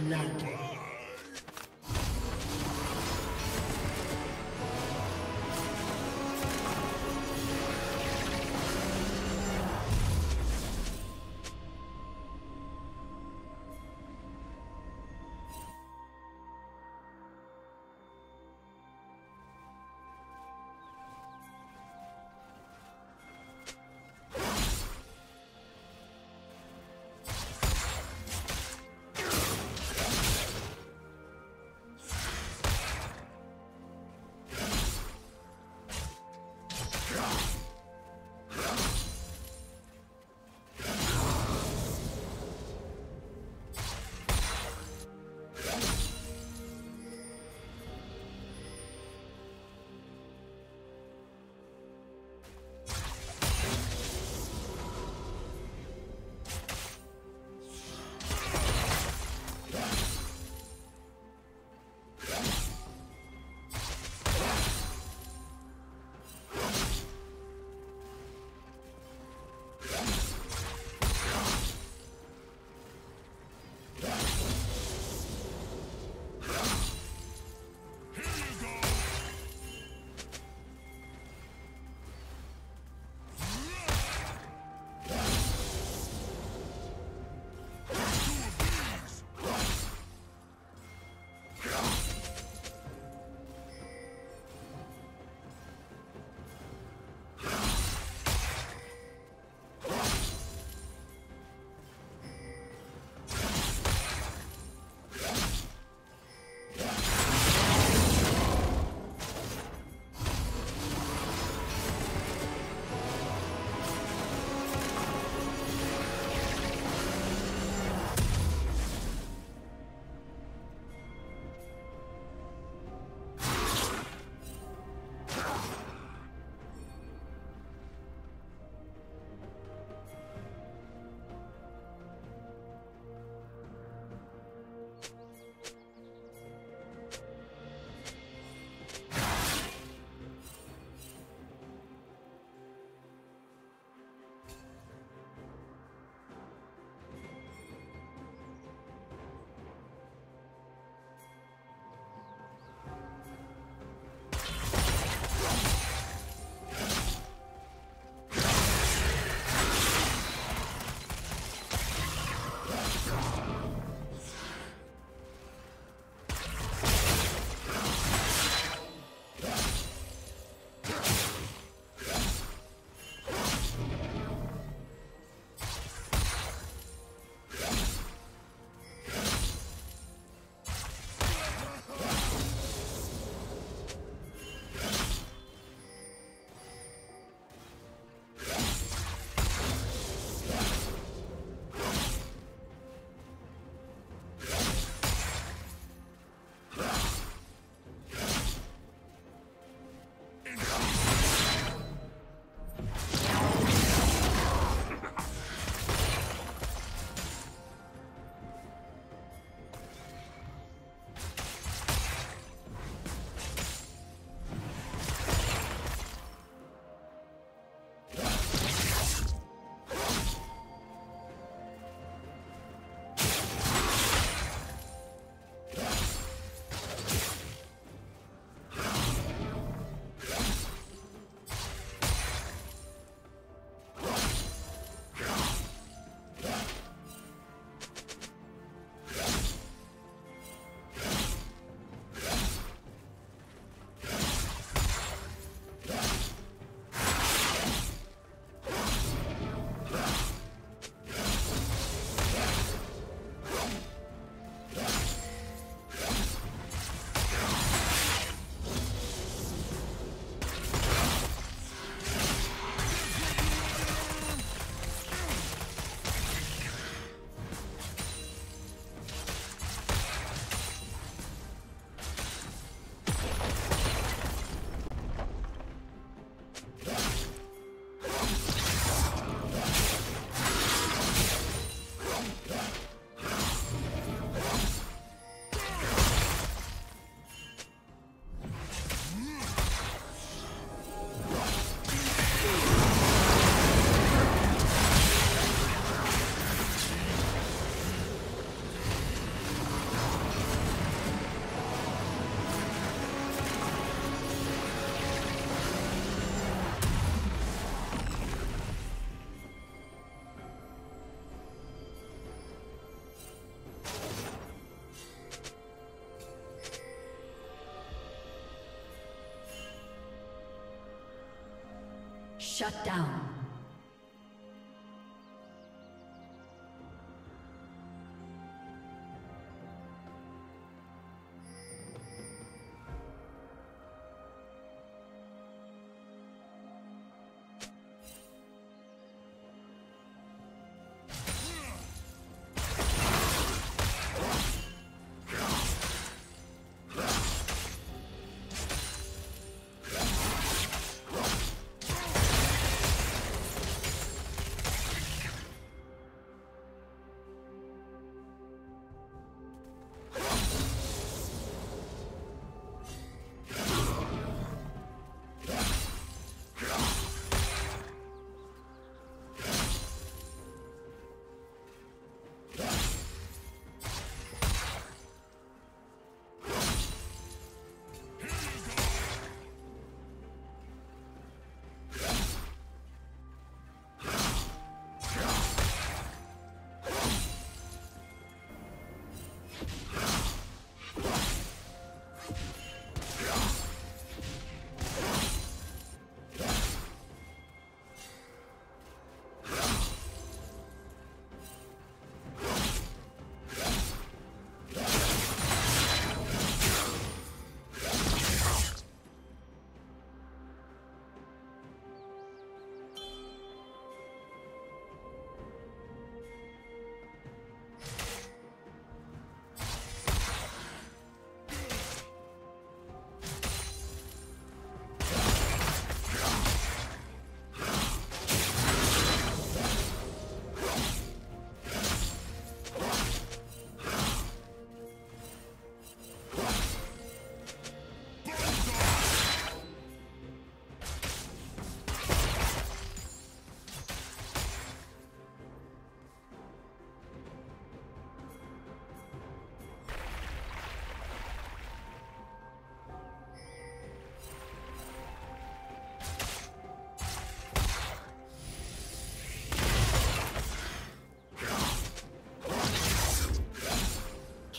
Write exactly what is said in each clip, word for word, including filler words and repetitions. Blood. Shut down.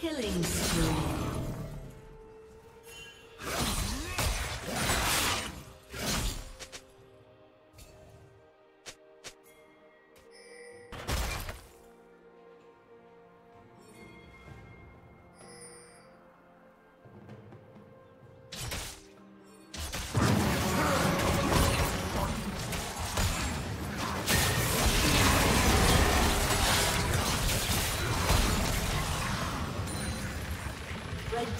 Killing spree. The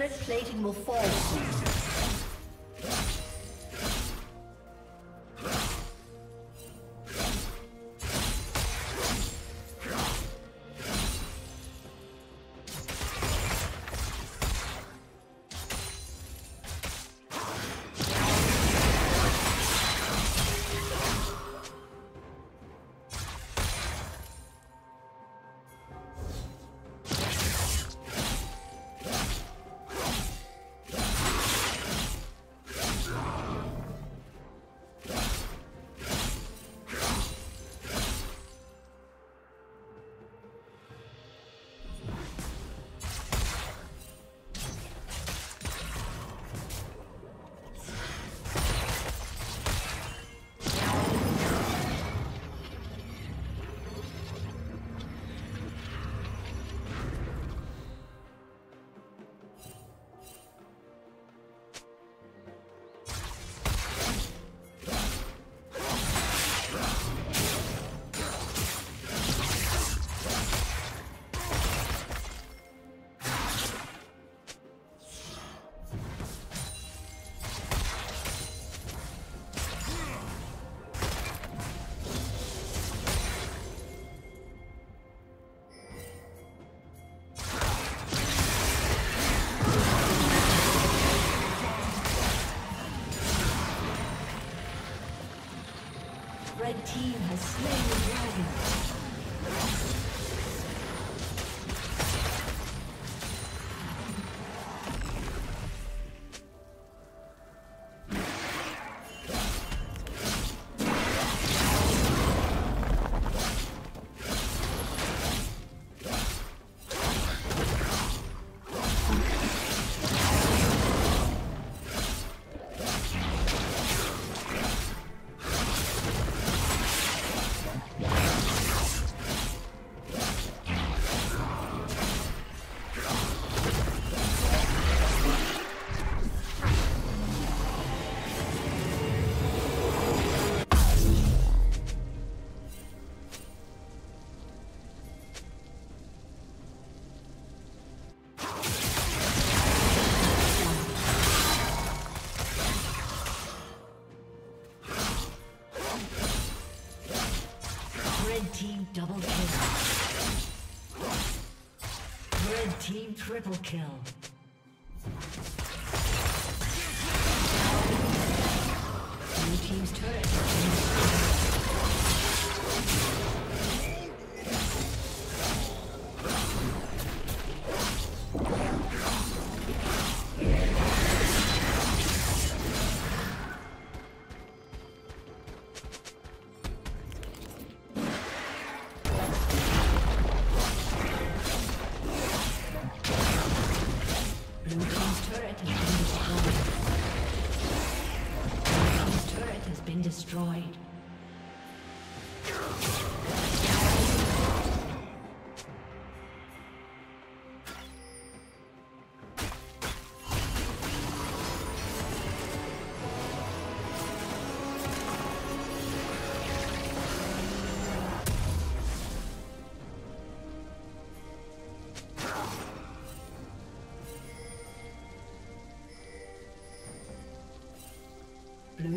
Turret plating will fall soon. The team has slain the dragon. Double kill. Red team triple kill. Blue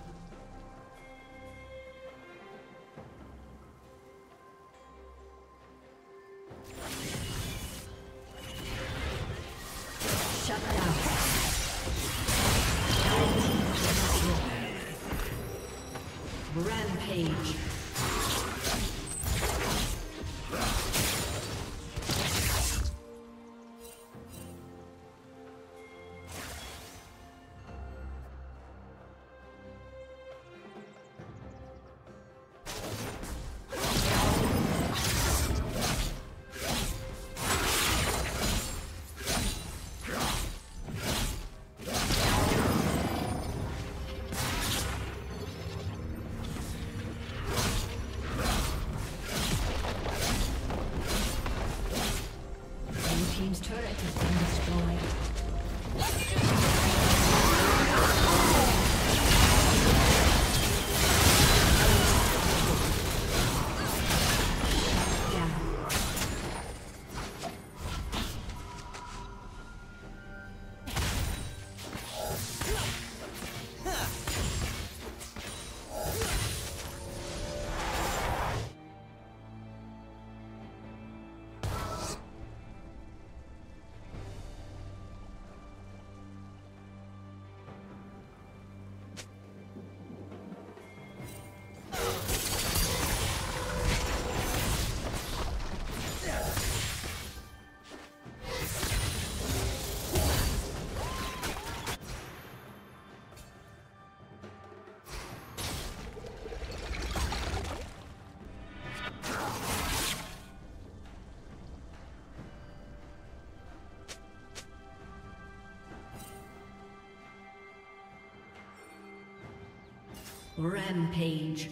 Blue team's turret has been destroyed. Shut down. Rampage. Rampage.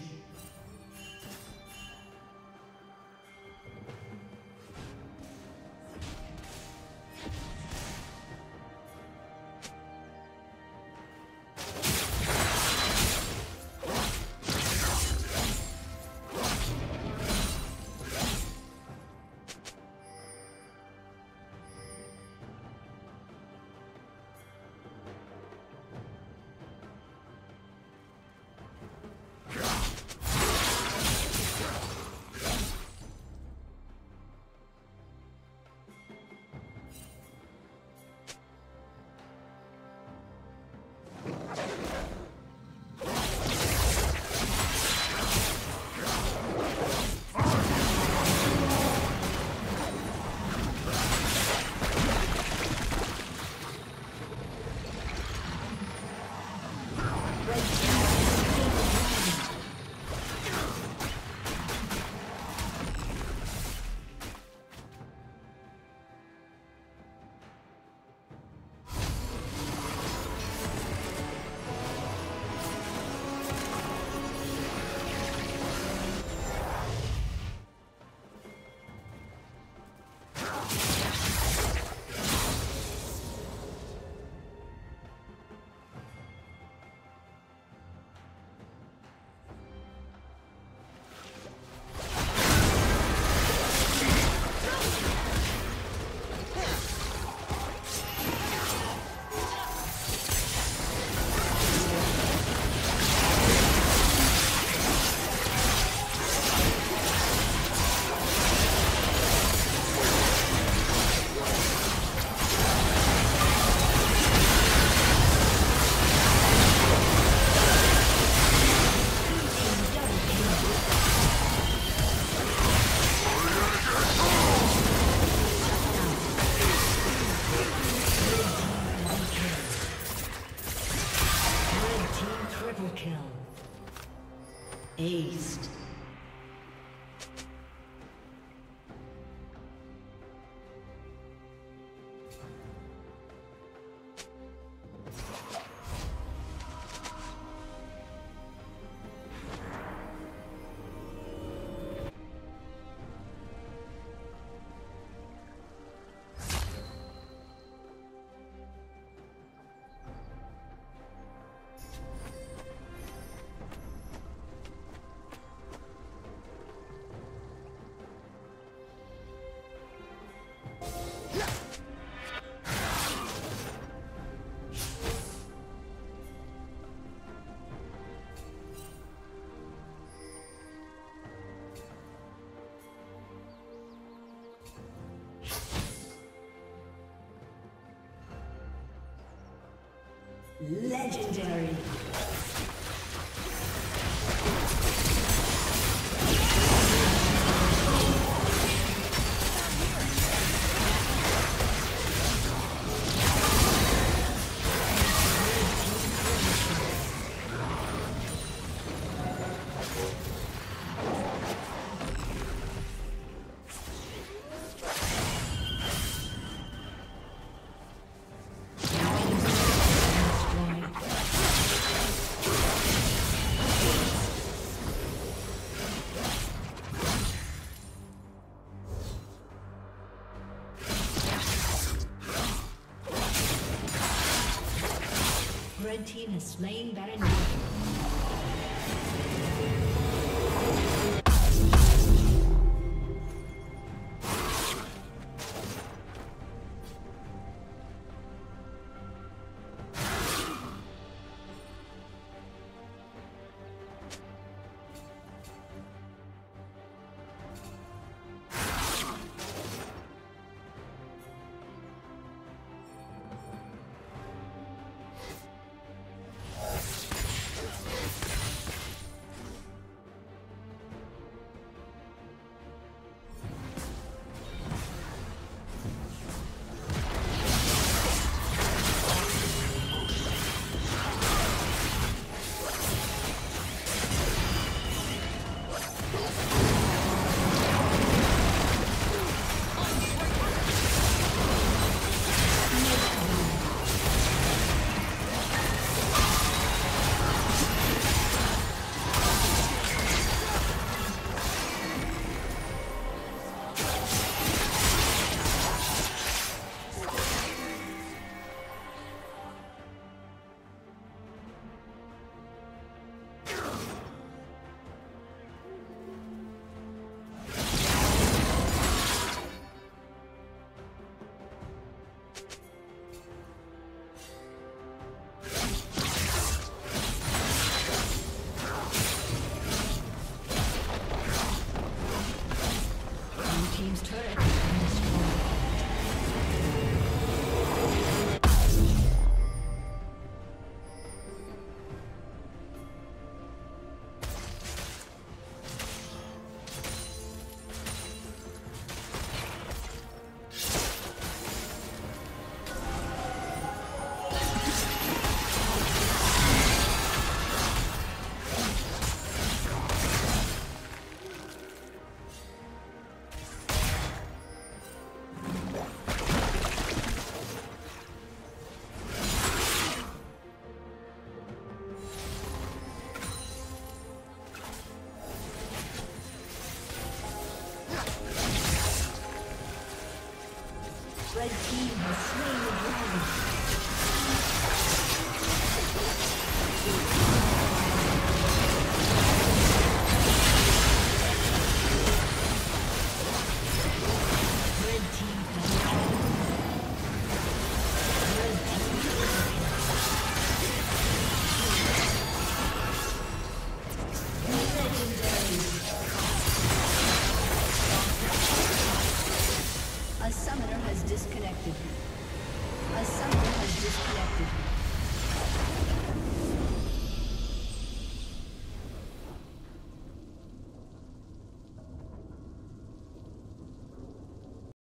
Legendary. Red team has slain Baron A summoner has disconnected. A summoner has disconnected.